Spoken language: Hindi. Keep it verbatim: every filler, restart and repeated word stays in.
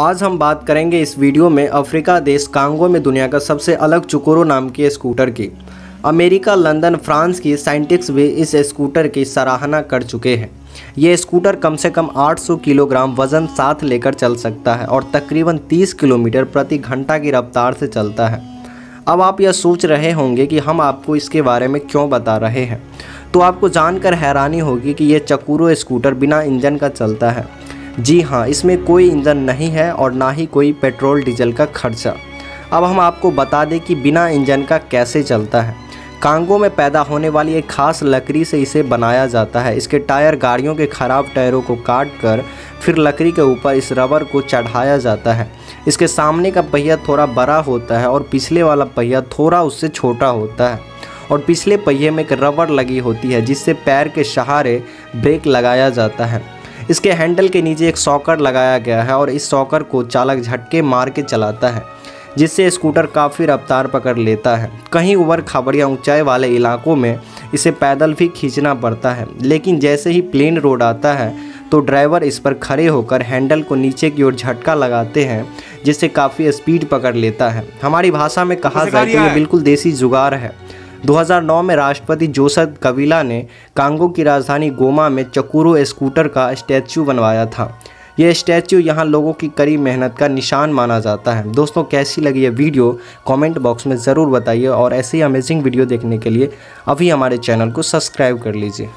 आज हम बात करेंगे इस वीडियो में अफ्रीका देश कांगो में दुनिया का सबसे अलग चकूरो नाम के स्कूटर की। अमेरिका, लंदन, फ्रांस की साइंटिस्ट भी इस स्कूटर की सराहना कर चुके हैं। ये स्कूटर कम से कम आठ सौ किलोग्राम वजन साथ लेकर चल सकता है और तकरीबन तीस किलोमीटर प्रति घंटा की रफ्तार से चलता है। अब आप यह सोच रहे होंगे कि हम आपको इसके बारे में क्यों बता रहे हैं, तो आपको जानकर हैरानी होगी कि ये चकूरो स्कूटर बिना इंजन का चलता है। जी हाँ, इसमें कोई इंजन नहीं है और ना ही कोई पेट्रोल डीजल का खर्चा। अब हम आपको बता दें कि बिना इंजन का कैसे चलता है। कांगो में पैदा होने वाली एक खास लकड़ी से इसे बनाया जाता है। इसके टायर गाड़ियों के ख़राब टायरों को काट कर फिर लकड़ी के ऊपर इस रबर को चढ़ाया जाता है। इसके सामने का पहिया थोड़ा बड़ा होता है और पिछले वाला पहिया थोड़ा उससे छोटा होता है और पिछले पहिए में एक रबर लगी होती है जिससे पैर के सहारे ब्रेक लगाया जाता है। इसके हैंडल के नीचे एक सॉकर लगाया गया है और इस सॉकर को चालक झटके मार के चलाता है, जिससे स्कूटर काफ़ी रफ्तार पकड़ लेता है। कहीं ऊबर खाबर या ऊंचाई वाले इलाकों में इसे पैदल भी खींचना पड़ता है, लेकिन जैसे ही प्लेन रोड आता है तो ड्राइवर इस पर खड़े होकर हैंडल को नीचे की ओर झटका लगाते हैं, जिससे काफ़ी स्पीड पकड़ लेता है। हमारी भाषा में कहा जाए तो ये बिल्कुल देसी जुगाड़ है। दो हज़ार नौ में राष्ट्रपति जोसफ कवीला ने कांगो की राजधानी गोमा में चकूरो स्कूटर का स्टैचू बनवाया था। यह स्टैचू यहाँ लोगों की कड़ी मेहनत का निशान माना जाता है। दोस्तों, कैसी लगी ये वीडियो कमेंट बॉक्स में ज़रूर बताइए और ऐसे ही अमेजिंग वीडियो देखने के लिए अभी हमारे चैनल को सब्सक्राइब कर लीजिए।